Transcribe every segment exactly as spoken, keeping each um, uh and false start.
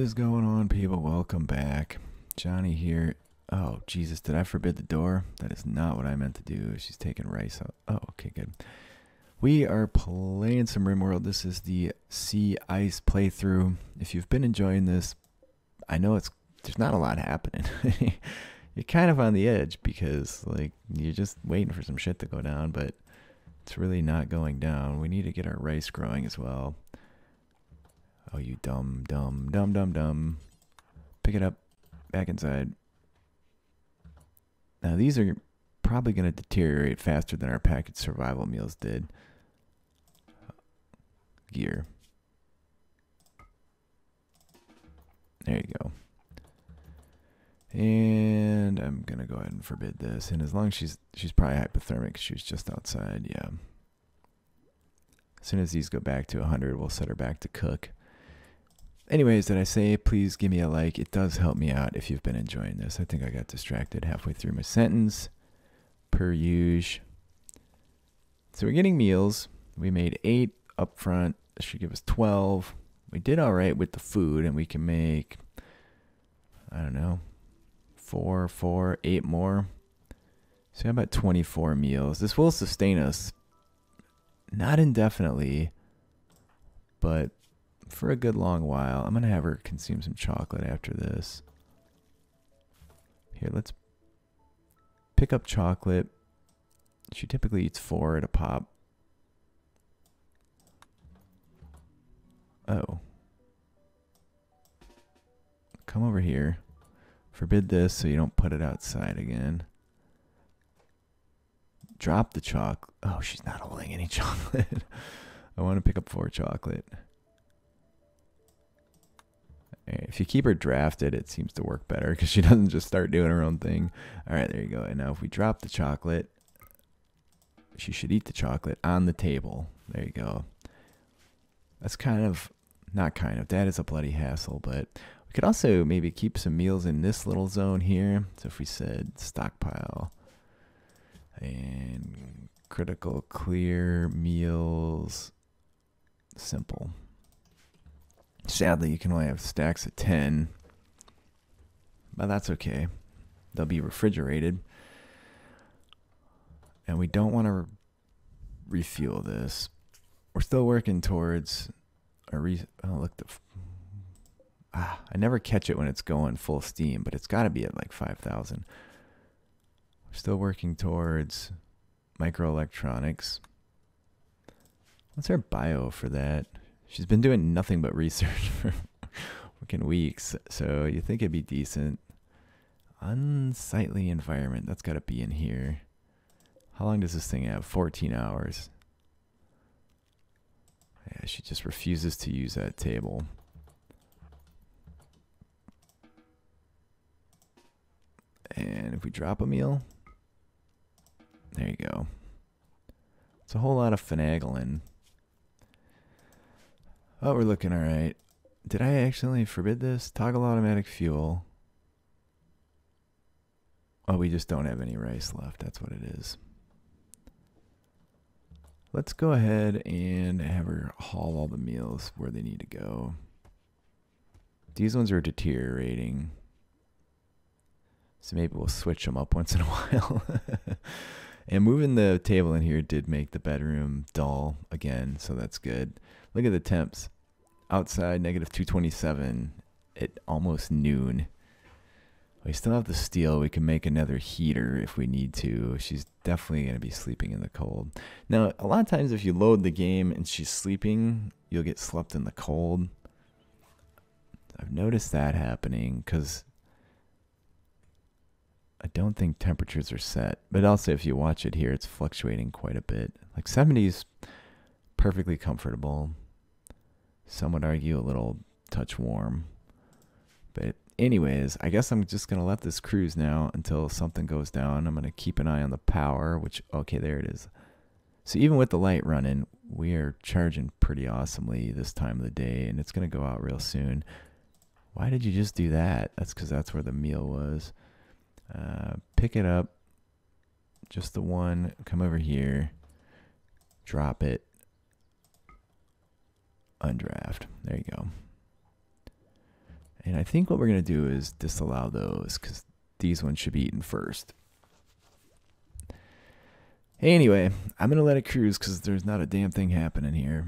is going on, people? Welcome back. Johnny here. Oh, Jesus, did I forbid the door? That is not what I meant to do. She's taking rice out. Oh, okay, good. We are playing some RimWorld. This is the Sea Ice playthrough. If you've been enjoying this, I know it's there's not a lot happening. You're kind of on the edge because, like, you're just waiting for some shit to go down, but it's really not going down. We need to get our rice growing as well. Oh, you dumb, dumb, dumb, dumb, dumb. Pick it up. Back inside. Now, these are probably going to deteriorate faster than our packaged survival meals did. Gear. There you go. And I'm going to go ahead and forbid this. And as long as she's, she's probably hypothermic, she was just outside, yeah. As soon as these go back to one hundred, we'll set her back to cook. Anyways, did I say, please give me a like. It does help me out if you've been enjoying this. I think I got distracted halfway through my sentence. Per usual. So we're getting meals. We made eight up front. This should give us twelve. We did all right with the food, and we can make, I don't know, four, four, eight more. So how about twenty-four meals? This will sustain us. Not indefinitely, but for a good long while. I'm going to have her consume some chocolate after this. Here, let's pick up chocolate. She typically eats four at a pop. Oh. Come over here. Forbid this so you don't put it outside again. Drop the chocolate. Oh, she's not holding any chocolate. I want to pick up four chocolate. Right, if you keep her drafted, it seems to work better because she doesn't just start doing her own thing. All right, there you go. And now if we drop the chocolate, she should eat the chocolate on the table. There you go. That's kind of, not kind of, that is a bloody hassle, but we could also maybe keep some meals in this little zone here. So if we said stockpile. And critical, clear, meals, simple. Sadly, you can only have stacks of ten. But that's okay. They'll be refrigerated. And we don't want to re refuel this. We're still working towards a re... Oh, look. The ah, I never catch it when it's going full steam, but it's got to be at like five thousand. Still working towards microelectronics. What's her bio for that? She's been doing nothing but research for fucking weeks, so you think it'd be decent. Unsightly environment. That's got to be in here. How long does this thing have? fourteen hours. Yeah, she just refuses to use that table. And if we drop a meal... There you go. It's a whole lot of finagling. Oh, we're looking all right. Did I accidentally forbid this? Toggle automatic fuel. Oh, we just don't have any rice left. That's what it is. Let's go ahead and have her haul all the meals where they need to go. These ones are deteriorating. So maybe we'll switch them up once in a while. And moving the table in here did make the bedroom dull again, so that's good. Look at the temps. Outside, negative two twenty-seven at almost noon. We still have the steel. We can make another heater if we need to. She's definitely going to be sleeping in the cold. Now, a lot of times if you load the game and she's sleeping, you'll get slept in the cold. I've noticed that happening because... I don't think temperatures are set, but also if you watch it here, it's fluctuating quite a bit. Like seventies, perfectly comfortable. Some would argue a little touch warm. But anyways, I guess I'm just going to let this cruise now until something goes down. I'm going to keep an eye on the power, which, okay, there it is. So even with the light running, we are charging pretty awesomely this time of the day, and it's going to go out real soon. Why did you just do that? That's because that's where the meal was. Uh, pick it up, just the one, come over here, drop it, undraft, there you go. And I think what we're going to do is disallow those because these ones should be eaten first. Anyway, I'm going to let it cruise because there's not a damn thing happening here.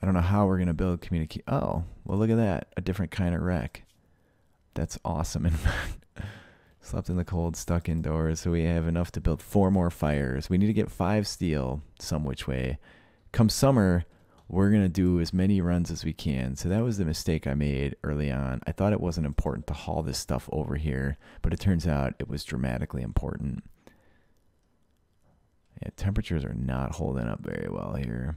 I don't know how we're going to build communication. Oh, well, look at that. A different kind of wreck. That's awesome. In fact, slept in the cold, stuck indoors. So we have enough to build four more fires. We need to get five steel some which way. Come summer, we're going to do as many runs as we can. So that was the mistake I made early on. I thought it wasn't important to haul this stuff over here, but it turns out it was dramatically important. Yeah, temperatures are not holding up very well here.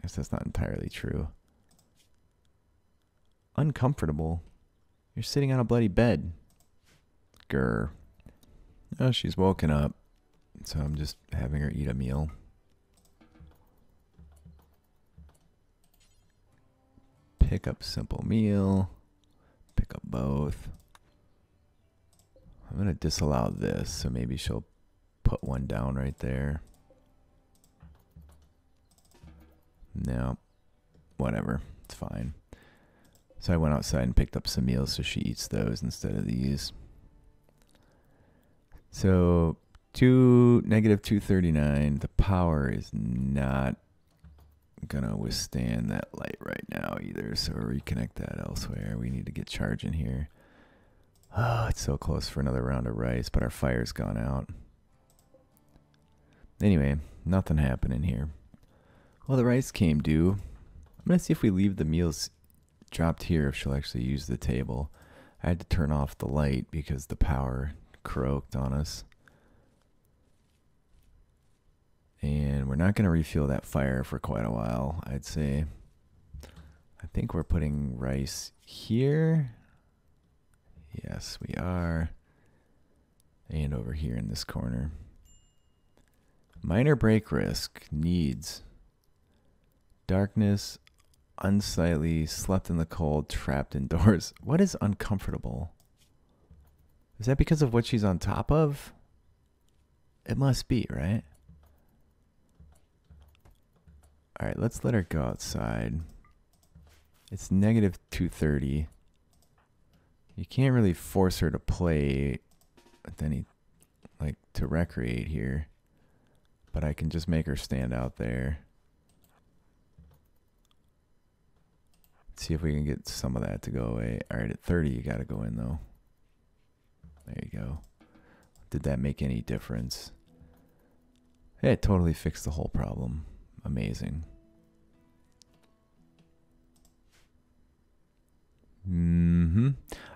I guess that's not entirely true. Uncomfortable. You're sitting on a bloody bed. Grr. Oh, she's woken up. So I'm just having her eat a meal. Pick up simple meal. Pick up both. I'm going to disallow this, so maybe she'll put one down right there. No, whatever, it's fine. So I went outside and picked up some meals, so she eats those instead of these. So two negative two thirty-nine, the power is not gonna withstand that light right now either, so we'll reconnect that elsewhere. We need to get charging here. Oh, it's so close for another round of rice, but our fire's gone out. Anyway, nothing happening here. Well, the rice came due. I'm going to see if we leave the meals dropped here, if she'll actually use the table. I had to turn off the light because the power croaked on us. And we're not going to refuel that fire for quite a while, I'd say. I think we're putting rice here. Yes, we are. And over here in this corner. Minor break risk needs... Darkness, unsightly, slept in the cold, trapped indoors. What is uncomfortable? Is that because of what she's on top of? It must be, right? All right, let's let her go outside. It's negative two thirty. You can't really force her to play with any, like, to recreate here. But I can just make her stand out there. See if we can get some of that to go away. All right, at thirty, you got to go in, though. There you go. Did that make any difference? Yeah, it totally fixed the whole problem. Amazing. Mm-hmm.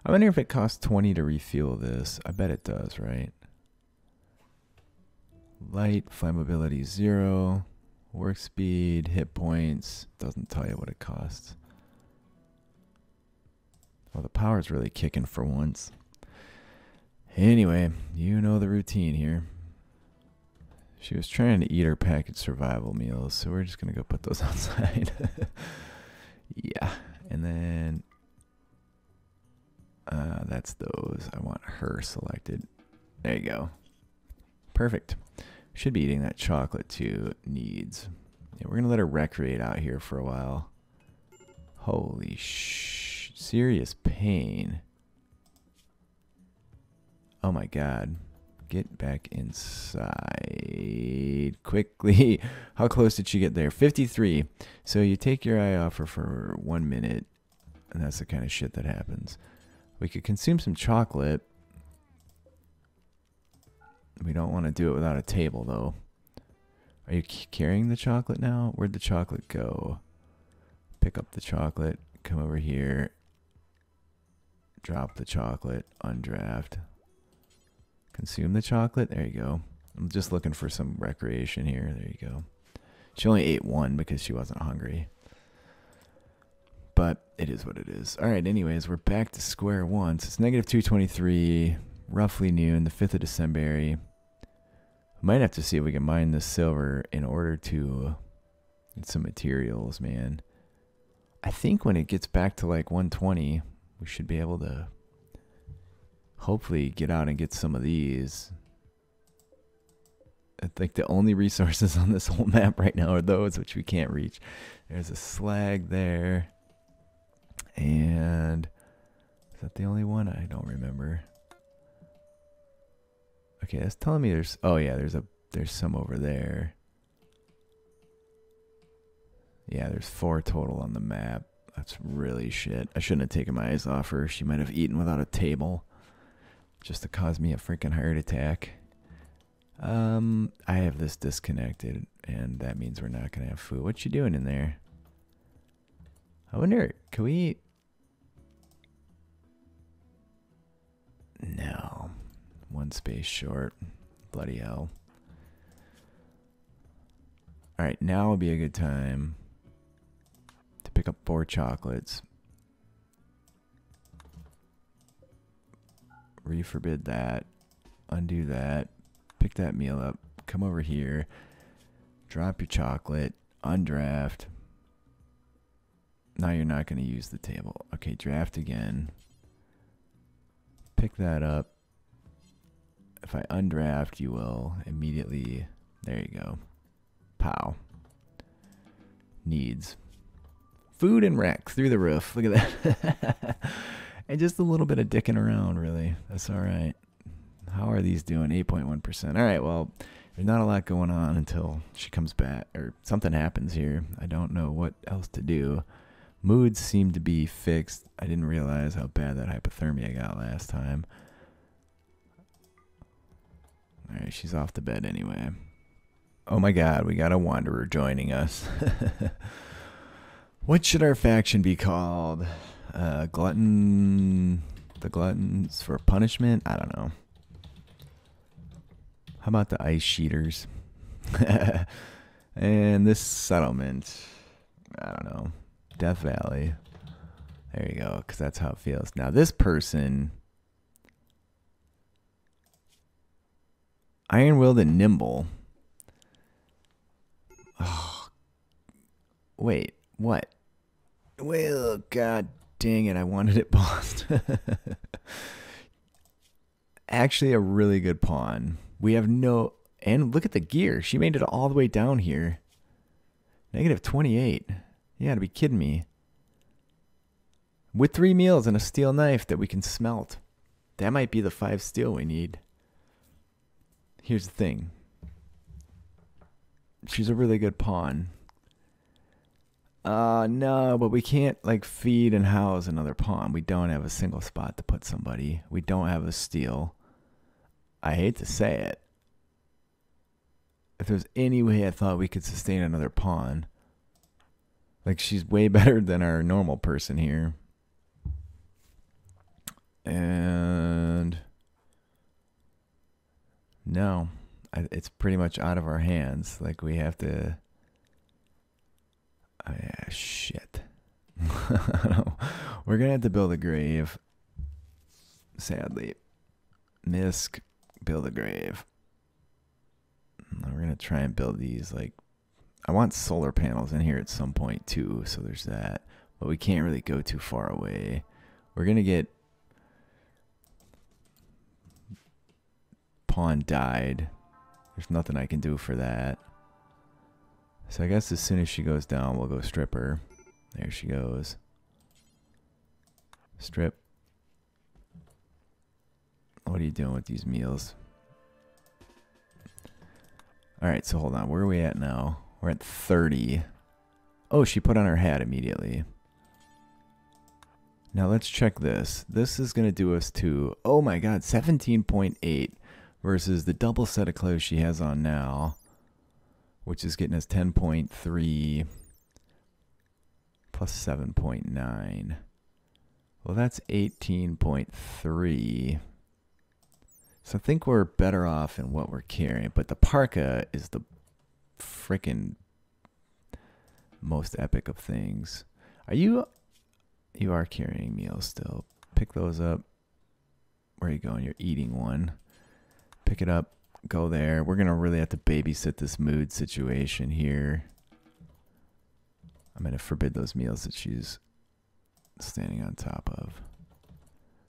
I wonder if it costs twenty to refuel this. I bet it does, right? Light, flammability, zero. Work speed, hit points. Doesn't tell you what it costs. Well, the power's really kicking for once. Anyway, you know the routine here. She was trying to eat her packaged survival meals, so we're just going to go put those outside. Yeah, and then uh, that's those. I want her selected. There you go. Perfect. Should be eating that chocolate too. Needs. Yeah, we're going to let her recreate out here for a while. Holy shit. Serious pain. Oh my god. Get back inside quickly. How close did she get there? fifty-three. So you take your eye off her for one minute, and that's the kind of shit that happens. We could consume some chocolate. We don't want to do it without a table, though. Are you carrying the chocolate now? Where'd the chocolate go? Pick up the chocolate. Come over here. Drop the chocolate, undraft. Consume the chocolate. There you go. I'm just looking for some recreation here. There you go. She only ate one because she wasn't hungry. But it is what it is. All right, anyways, we're back to square one. So it's negative two twenty-three, roughly noon, the fifth of December. Might have to see if we can mine this silver in order to get some materials, man. I think when it gets back to like one twenty, we should be able to hopefully get out and get some of these. I think the only resources on this whole map right now are those which we can't reach. There's a slag there. And is that the only one? I don't remember. Okay, that's telling me there's, oh yeah, there's a, there's some over there. Yeah, there's four total on the map. That's really shit. I shouldn't have taken my eyes off her. She might have eaten without a table just to cause me a freaking heart attack. Um, I have this disconnected, and that means we're not going to have food. What you doing in there? I wonder, can we... No. One space short. Bloody hell. Alright, now will be a good time to pick up four chocolates. Reforbid that. Undo that. Pick that meal up. Come over here. Drop your chocolate. Undraft. Now you're not going to use the table. Okay, draft again. Pick that up. If I undraft, you will immediately... There you go. Pow. Needs. Food and rack through the roof. Look at that. And just a little bit of dicking around, really. That's all right. How are these doing? eight point one percent. All right, well, there's not a lot going on until she comes back or something happens here. I don't know what else to do. Moods seem to be fixed. I didn't realize how bad that hypothermia got last time. All right, she's off to bed anyway. Oh my God, we got a wanderer joining us. What should our faction be called? Uh, glutton, the gluttons for punishment? I don't know. How about the ice sheeters? And this settlement, I don't know. Death Valley. There you go, because that's how it feels. Now this person, Iron-Willed and Nimble. Oh, wait, what? Well, God dang it, I wanted it pawned. Actually a really good pawn. We have no, and look at the gear. She made it all the way down here. negative twenty-eight. You gotta be kidding me. With three meals and a steel knife that we can smelt. That might be the five steel we need. Here's the thing. She's a really good pawn. Uh, no, but we can't like feed and house another pawn. We don't have a single spot to put somebody. We don't have a steel. I hate to say it. If there's any way I thought we could sustain another pawn. Like, she's way better than our normal person here. And... No. I, it's pretty much out of our hands. Like, we have to... Oh, yeah, shit. No. We're going to have to build a grave. Sadly. Misk. Build a grave. We're going to try and build these, like, I want solar panels in here at some point too, so there's that. But we can't really go too far away. We're going to get pawn died. There's nothing I can do for that. So I guess as soon as she goes down, we'll go strip her. There she goes. Strip. What are you doing with these meals? All right, so hold on. Where are we at now? We're at thirty. Oh, she put on her hat immediately. Now let's check this. This is going to do us to, oh my God, seventeen point eight versus the double set of clothes she has on now, which is getting us ten point three plus seven point nine. Well, that's eighteen point three. So I think we're better off in what we're carrying, but the parka is the freaking most epic of things. Are you, you are carrying meals still. Pick those up. Where are you going? You're eating one. Pick it up. Go there. We're going to really have to babysit this mood situation here. I'm going to forbid those meals that she's standing on top of.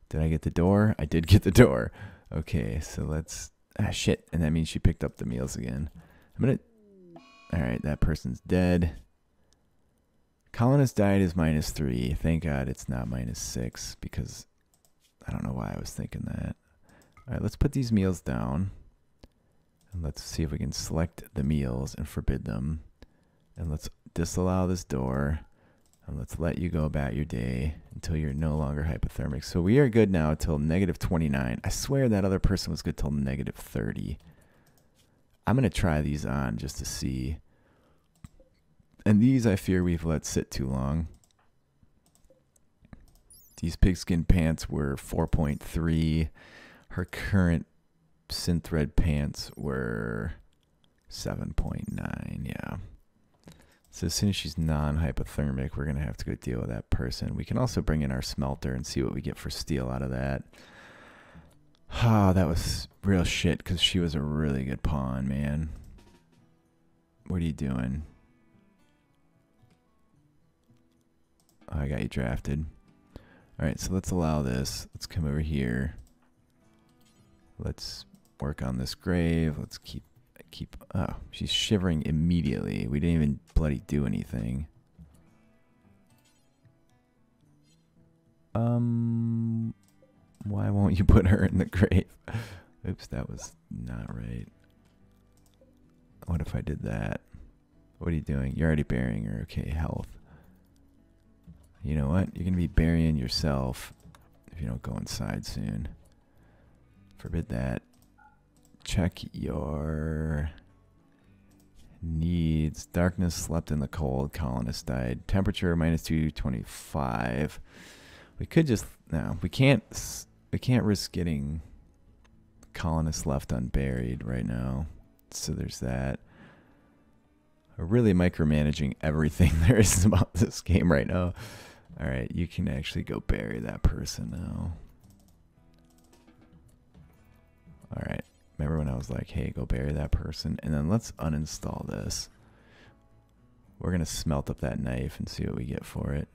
Did I get the door? I did get the door. Okay, so let's... Ah, shit. And that means she picked up the meals again. I'm gonna... Alright, that person's dead. Colonist diet is minus three. Thank God it's not minus six, because I don't know why I was thinking that. All right, let's put these meals down. And let's see if we can select the meals and forbid them. And let's disallow this door. And let's let you go about your day until you're no longer hypothermic. So we are good now till negative twenty-nine. I swear that other person was good till negative thirty. I'm going to try these on just to see. And these I fear we've let sit too long. These pigskin pants were four point three. Her current Synthread pants were seven point nine, yeah. So as soon as she's non-hypothermic, we're going to have to go deal with that person. We can also bring in our smelter and see what we get for steel out of that. Ah, that was real shit because she was a really good pawn, man. What are you doing? Oh, I got you drafted. All right, so let's allow this. Let's come over here. Let's work on this grave. Let's keep... keep oh, she's shivering immediately. We didn't even bloody do anything. Um why won't you put her in the grave? Oops, that was not right. What if I did that? What are you doing? You're already burying her. Okay, health. You know what? You're gonna be burying yourself if you don't go inside soon. Forbid that. Check your needs. Darkness, slept in the cold, colonist died. Temperature minus two twenty-five. We could just no. We can't. We can't risk getting colonists left unburied right now. So there's that. We're really micromanaging everything there is about this game right now. All right, you can actually go bury that person now. All right. Remember when I was like, hey, go bury that person? And then let's uninstall this. We're going to smelt up that knife and see what we get for it.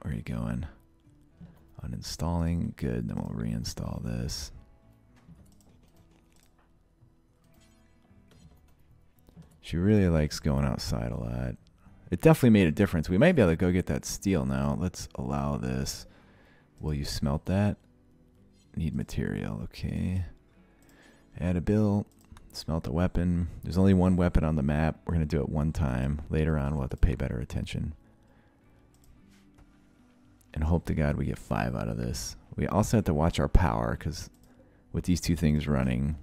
Where are you going? Uninstalling. Good. Then we'll reinstall this. She really likes going outside a lot. It definitely made a difference. We might be able to go get that steel now. Let's allow this. Will you smelt that? Need material. Okay. Add a bill, smelt a weapon. There's only one weapon on the map. We're going to do it one time. Later on, we'll have to pay better attention. And hope to God we get five out of this. We also have to watch our power, because with these two things running,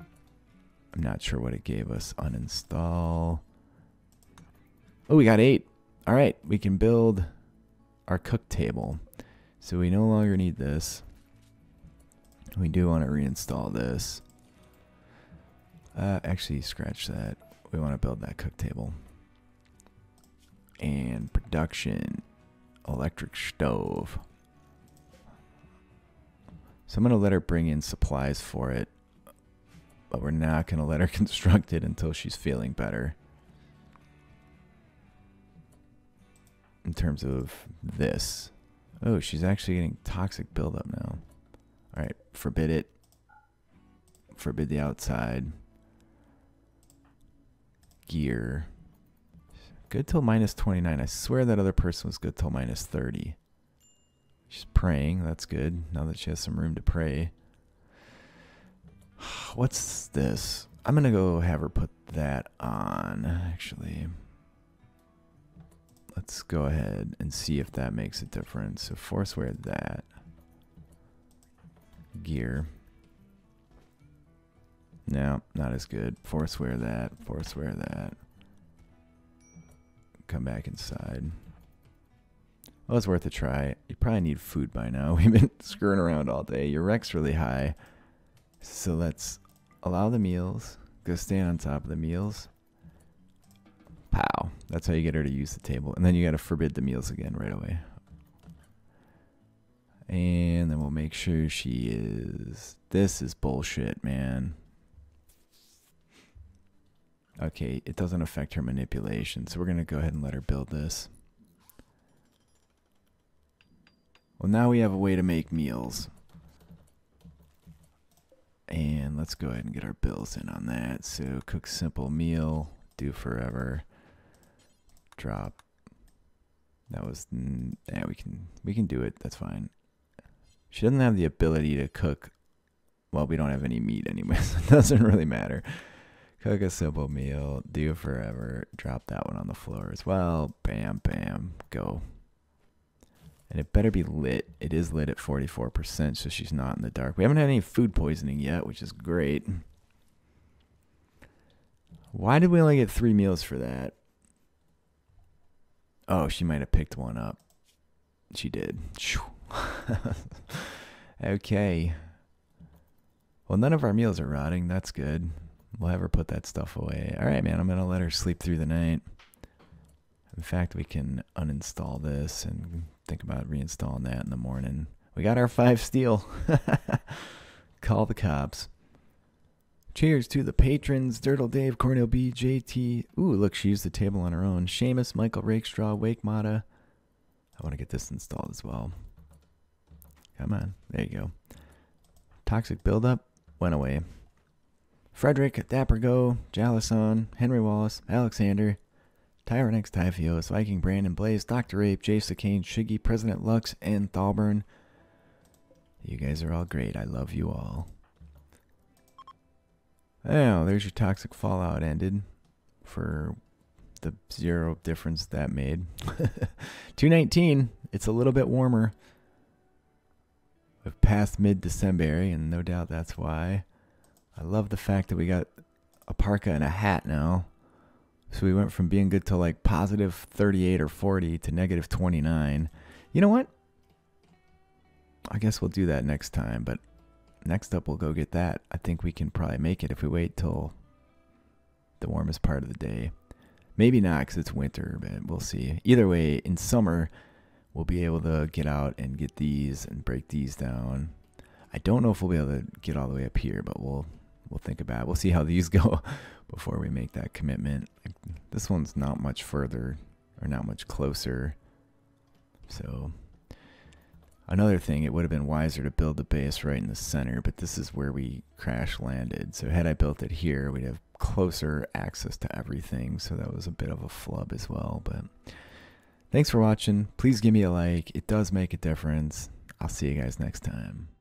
I'm not sure what it gave us. Uninstall. Oh, we got eight. All right, we can build our cook table. So we no longer need this. We do want to reinstall this. Uh, actually, scratch that. We want to build that cook table. And production. Electric stove. So I'm going to let her bring in supplies for it. But we're not going to let her construct it until she's feeling better. In terms of this. Oh, she's actually getting toxic buildup now. All right, forbid it. Forbid the outside. Gear. Good till minus twenty-nine. I swear that other person was good till minus thirty. She's praying. That's good. Now that she has some room to pray. What's this? I'm going to go have her put that on, actually. Let's go ahead and see if that makes a difference. So force wear that. Gear. No, not as good. Force wear that. Force wear that. Come back inside. Well, it's worth a try. You probably need food by now. We've been screwing around all day. Your rec's really high. So let's allow the meals. Go stand on top of the meals. Pow. That's how you get her to use the table. And then you got to forbid the meals again right away. And then we'll make sure she is... This is bullshit, man. Okay, it doesn't affect her manipulation, so we're going to go ahead and let her build this. Well, now we have a way to make meals. And let's go ahead and get our bills in on that. So cook simple meal, do forever, drop, That was, yeah, we can, we can do it. That's fine. She doesn't have the ability to cook. Well, we don't have any meat anyway, so it doesn't really matter. Cook a simple meal. Do forever. Drop that one on the floor as well. Bam, bam, go. And it better be lit. It is lit at forty-four percent, so she's not in the dark. We haven't had any food poisoning yet, which is great. Why did we only get three meals for that? Oh, she might have picked one up. She did. Okay. Well, none of our meals are rotting. That's good. We'll have her put that stuff away. All right, man. I'm going to let her sleep through the night. In fact, we can uninstall this and think about reinstalling that in the morning. We got our five steel. Call the cops. Cheers to the patrons. Dirtle Dave, Cornel B, J T. Ooh, look, she used the table on her own. Seamus, Michael Rakestraw, Wake Mata. I want to get this installed as well. Come on. There you go. Toxic buildup went away. Frederick, Dapper Go, Jalison, Henry Wallace, Alexander, Tyrant X Typhios, Viking Brandon Blaze, Doctor Ape, Jay Sakane, Shiggy, President Lux, and Thalburn. You guys are all great. I love you all. Oh, there's your toxic fallout ended for the zero difference that made. two nineteen. It's a little bit warmer. We've passed mid-December, and no doubt that's why. I love the fact that we got a parka and a hat now. So we went from being good to like positive thirty-eight or forty to negative twenty-nine. You know what? I guess we'll do that next time, but next up we'll go get that. I think we can probably make it if we wait till the warmest part of the day. Maybe not because it's winter, but we'll see. Either way, in summer, we'll be able to get out and get these and break these down. I don't know if we'll be able to get all the way up here, but we'll we'll think about it. We'll see how these go before we make that commitment. This one's not much further or not much closer. So another thing, it would have been wiser to build the base right in the center, but this is where we crash landed. So had I built it here, we'd have closer access to everything. So that was a bit of a flub as well. But thanks for watching. Please give me a like. It does make a difference. I'll see you guys next time.